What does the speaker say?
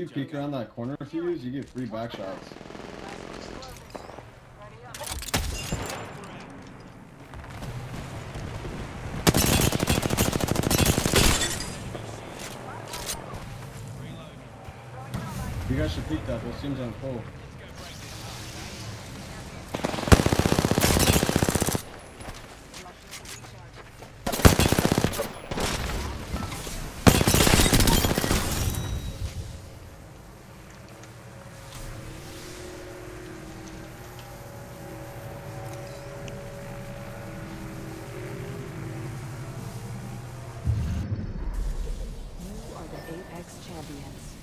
If you peek around that corner a few years, you get free back shots. You guys should peek that, but it seems uncool. Champions.